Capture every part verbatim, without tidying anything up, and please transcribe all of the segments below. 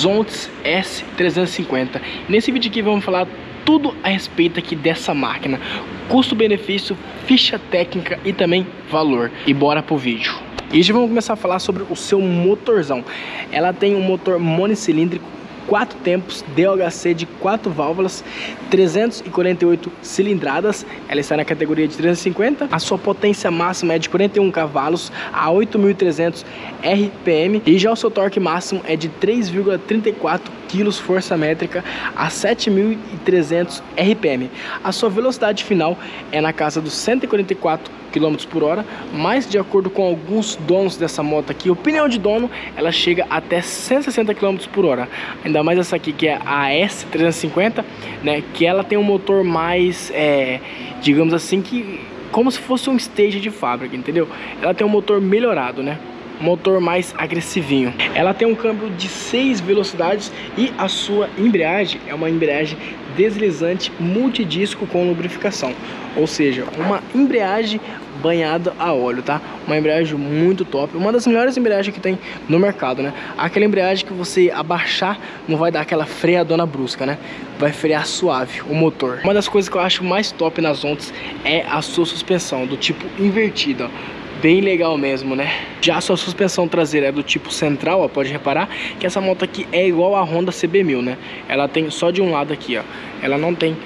Zontes S trezentos e cinquenta. Nesse vídeo aqui vamos falar tudo a respeito aqui dessa máquina, custo-benefício, ficha técnica e também valor. E bora pro vídeo. E já vamos começar a falar sobre o seu motorzão. Ela tem um motor monocilíndrico, quatro tempos, D H C de quatro válvulas, trezentas e quarenta e oito cilindradas. Ela está na categoria de trezentos e cinquenta. A sua potência máxima é de quarenta e um cavalos a oito mil e trezentos R P M. E já o seu torque máximo é de três vírgula trinta e quatro quilos força métrica a sete mil e trezentos R P M. A sua velocidade final é na casa dos cento e quarenta e quatro km por hora, mas de acordo com alguns donos dessa moto aqui, opinião de dono, ela chega até cento e sessenta km por hora. Ainda mais essa aqui que é a S trezentos e cinquenta, né? Que ela tem um motor mais, é, digamos assim, que como se fosse um stage de fábrica, entendeu? Ela tem um motor melhorado, né? Motor mais agressivinho. Ela tem um câmbio de seis velocidades e a sua embreagem é uma embreagem deslizante multidisco com lubrificação, ou seja, uma embreagem banhada a óleo, tá? Uma embreagem muito top, uma das melhores embreagens que tem no mercado, né? Aquela embreagem que você abaixar não vai dar aquela freadona brusca, né? Vai frear suave o motor. Uma das coisas que eu acho mais top nas Zontes é a sua suspensão do tipo invertida, ó. Bem legal mesmo, né? Já a sua suspensão traseira é do tipo central, ó, pode reparar que essa moto aqui é igual a Honda C B mil, né? Ela tem só de um lado aqui, ó. Ela não tem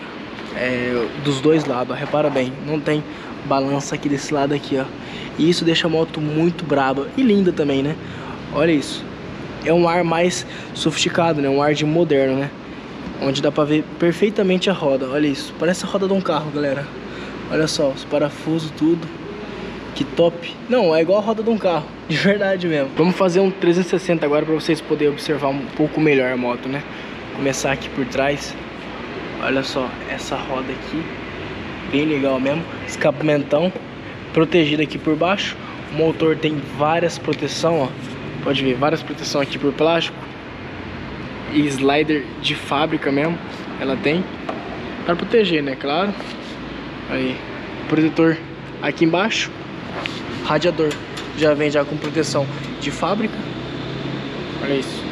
é, dos dois lados, ó, repara bem. Não tem balança aqui desse lado aqui, ó. E isso deixa a moto muito braba e linda também, né? Olha isso. É um ar mais sofisticado, né? Um ar de moderno, né? Onde dá pra ver perfeitamente a roda, olha isso. Parece a roda de um carro, galera. Olha só, os parafusos, tudo. Que top! Não, é igual a roda de um carro, de verdade mesmo. Vamos fazer um trezentos e sessenta agora para vocês poderem observar um pouco melhor a moto, né? Começar aqui por trás. Olha só, essa roda aqui, bem legal mesmo. Escapamentão, protegido aqui por baixo. O motor tem várias proteções, ó. Pode ver, várias proteções aqui por plástico. E slider de fábrica mesmo, ela tem. Para proteger, né? Claro. Aí, protetor aqui embaixo. Radiador já vem já com proteção de fábrica. Olha isso.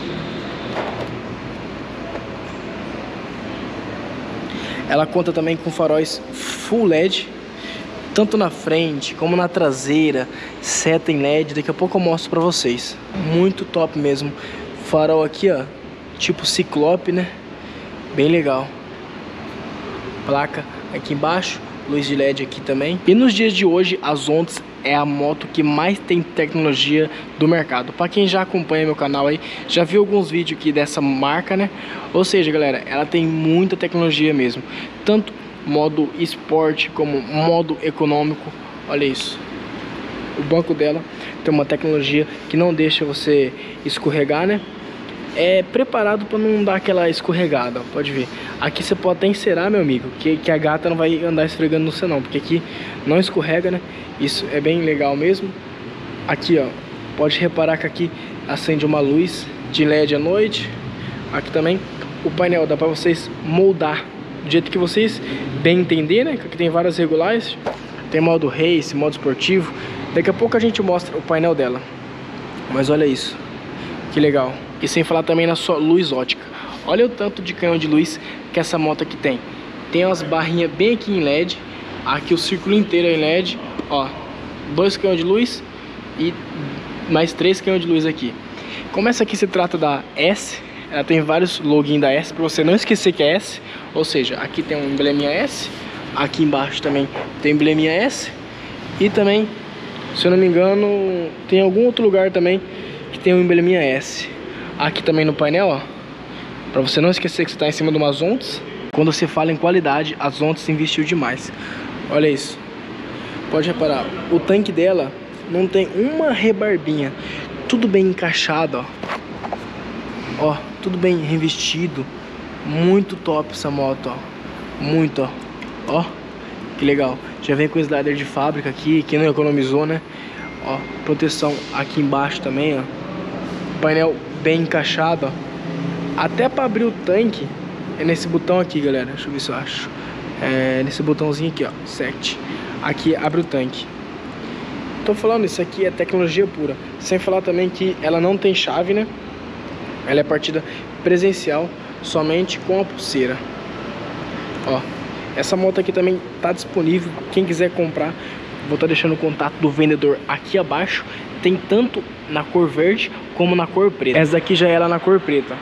Ela conta também com faróis full L E D, tanto na frente como na traseira, seta em L E D. Daqui a pouco eu mostro pra vocês. Muito top mesmo. Farol aqui, ó, tipo ciclope, né? Bem legal. Placa aqui embaixo, luz de L E D aqui também. E nos dias de hoje, as Zontes é a moto que mais tem tecnologia do mercado. Para quem já acompanha meu canal aí, já viu alguns vídeos aqui dessa marca, né? Ou seja, galera, ela tem muita tecnologia mesmo. Tanto modo esporte como modo econômico. Olha isso. O banco dela tem uma tecnologia que não deixa você escorregar, né? É preparado para não dar aquela escorregada, ó, pode ver. Aqui você pode até encerar, meu amigo, que, que a gata não vai andar esfregando no senão, porque aqui não escorrega, né? Isso é bem legal mesmo. Aqui, ó, pode reparar que aqui acende uma luz de L E D à noite. Aqui também o painel dá para vocês moldar do jeito que vocês bem entender, né? Aqui tem várias regulares, tem modo race, modo esportivo. Daqui a pouco a gente mostra o painel dela. Mas olha isso, que legal. E sem falar também na sua luz ótica. Olha o tanto de canhão de luz que essa moto aqui tem. Tem umas barrinhas bem aqui em L E D. Aqui o círculo inteiro é em L E D. Ó, dois canhões de luz e mais três canhões de luz aqui. Como essa aqui se trata da S, ela tem vários login da S para você não esquecer que é S. Ou seja, aqui tem um embleminha S. Aqui embaixo também tem embleminha S. E também, se eu não me engano, tem algum outro lugar também que tem um embleminha S. Aqui também no painel, ó, para você não esquecer que você está em cima de uma Zontes. Quando você fala em qualidade, a Zontes investiu demais. Olha isso. Pode reparar, o tanque dela não tem uma rebarbinha. Tudo bem encaixado, ó. Ó, tudo bem revestido. Muito top essa moto, ó. Muito, ó. Ó, que legal. Já vem com slider de fábrica aqui, que não economizou, né? Ó, proteção aqui embaixo também, ó. Painel bem encaixado, ó. Até para abrir o tanque é nesse botão aqui, galera. Deixa eu ver se eu acho. É nesse botãozinho aqui, ó, set. Aqui abre o tanque. Tô falando, isso aqui é tecnologia pura. Sem falar também que ela não tem chave, né? Ela é partida presencial, somente com a pulseira. Ó, essa moto aqui também tá disponível. Quem quiser comprar, vou estar deixando o contato do vendedor aqui abaixo. Tem tanto na cor verde como na cor preta. Essa daqui já é ela na cor preta.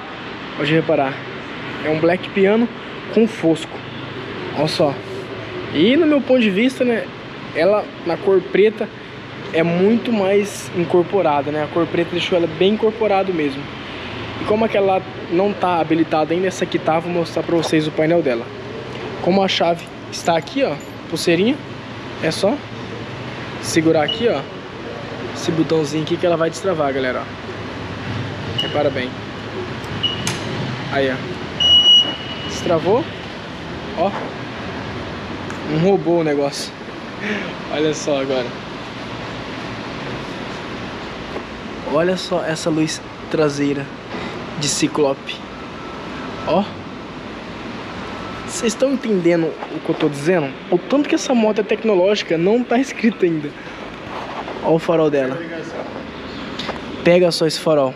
Pode reparar, é um black piano com fosco. Olha só. E no meu ponto de vista, né, ela na cor preta é muito mais incorporada, né? A cor preta deixou ela bem incorporada mesmo. E como aquela não tá habilitada ainda, essa aqui tá, vou mostrar pra vocês o painel dela. Como a chave está aqui, ó, pulseirinha, é só segurar aqui, ó, esse botãozinho aqui que ela vai destravar, galera, ó. Repara bem. Aí, ó. Destravou. Ó. Um robô o negócio. Olha só agora. Olha só essa luz traseira de ciclope. Ó. Vocês estão entendendo o que eu tô dizendo? O tanto que essa moto é tecnológica, não tá escrito ainda. Ó o farol dela. Pega só esse farol.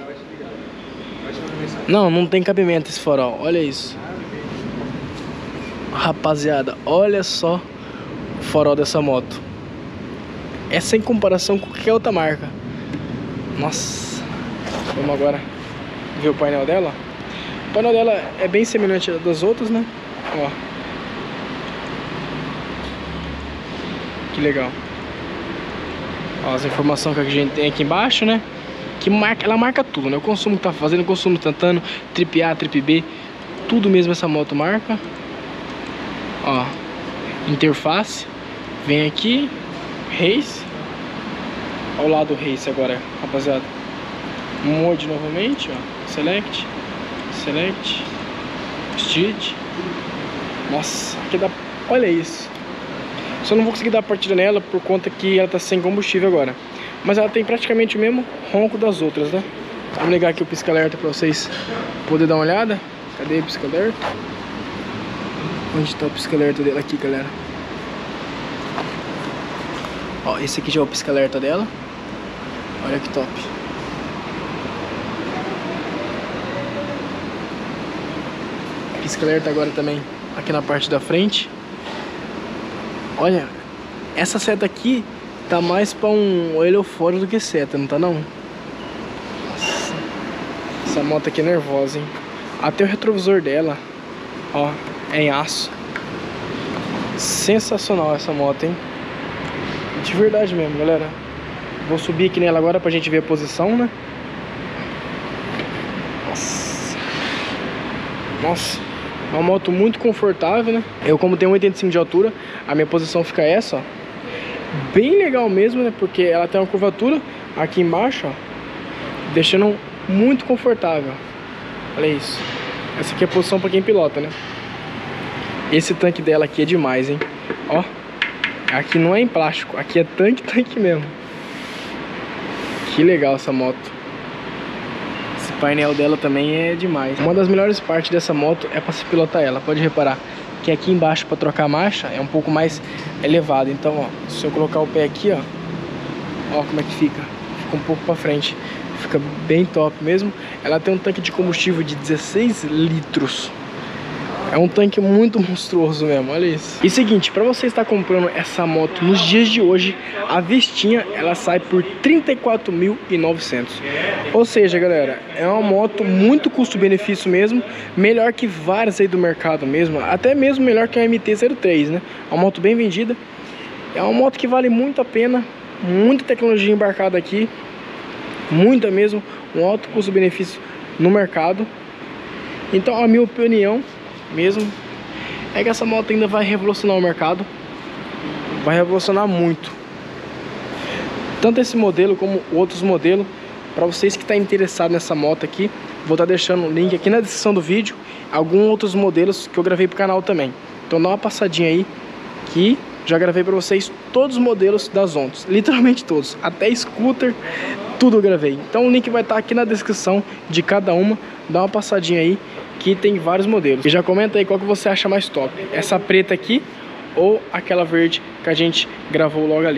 Não, não tem cabimento esse farol. Olha isso. Rapaziada, olha só o farol dessa moto. É sem comparação com qualquer outra marca. Nossa. Vamos agora ver o painel dela. O painel dela é bem semelhante das outras, né? Ó. Que legal. Ó, as informações que a gente tem aqui embaixo, né? Que marca, ela marca tudo, né? O consumo que tá fazendo, o consumo tentando, trip A, trip B, tudo mesmo essa moto marca. Ó, interface, vem aqui, race, ao lado race agora, rapaziada. Mode novamente, ó, select, select, street. Nossa, aqui dá, olha isso. Só não vou conseguir dar partida nela por conta que ela tá sem combustível agora. Mas ela tem praticamente o mesmo ronco das outras, né? Vamos ligar aqui o pisca-alerta pra vocês poderem dar uma olhada. Cadê o pisca-alerta? Onde tá o pisca-alerta dela aqui, galera? Ó, esse aqui já é o pisca-alerta dela. Olha que top. Pisca-alerta agora também aqui na parte da frente. Olha, essa seta aqui tá mais pra um olho fora do que seta, não tá não? Nossa. Essa moto aqui é nervosa, hein? Até o retrovisor dela, ó, é em aço. Sensacional essa moto, hein? De verdade mesmo, galera. Vou subir aqui nela agora pra gente ver a posição, né? Nossa. Nossa. É uma moto muito confortável, né? Eu, como tenho um metro e oitenta e cinco de altura, a minha posição fica essa, ó. Bem legal mesmo, né? Porque ela tem uma curvatura aqui embaixo, ó, deixando muito confortável. Olha isso. Essa aqui é a posição pra quem pilota, né? Esse tanque dela aqui é demais, hein? Ó, aqui não é em plástico, aqui é tanque, tanque mesmo. Que legal essa moto. Esse painel dela também é demais. Uma das melhores partes dessa moto é pra se pilotar ela. Pode reparar que aqui embaixo para trocar a marcha é um pouco mais elevado. Então, ó, se eu colocar o pé aqui, ó, ó como é que fica. Fica um pouco para frente. Fica bem top mesmo. Ela tem um tanque de combustível de dezesseis litros. É um tanque muito monstruoso mesmo, olha isso. E seguinte, para você estar comprando essa moto nos dias de hoje, a vistinha ela sai por trinta e quatro mil e novecentos. Ou seja, galera, é uma moto muito custo-benefício mesmo, melhor que várias aí do mercado mesmo, até mesmo melhor que a M T zero três, né? É uma moto bem vendida, é uma moto que vale muito a pena, muita tecnologia embarcada aqui, muita mesmo, um alto custo-benefício no mercado. Então, a minha opinião mesmo é que essa moto ainda vai revolucionar o mercado, vai revolucionar muito, tanto esse modelo como outros modelos. Para vocês que estão interessados nessa moto aqui, vou estar deixando o link aqui na descrição do vídeo, alguns outros modelos que eu gravei para o canal também. Então dá uma passadinha aí, que já gravei para vocês todos os modelos das Zontes, literalmente todos, até scooter, tudo eu gravei. Então o link vai estar aqui na descrição de cada uma, dá uma passadinha aí, que tem vários modelos. E já comenta aí qual que você acha mais top, essa preta aqui ou aquela verde que a gente gravou logo ali.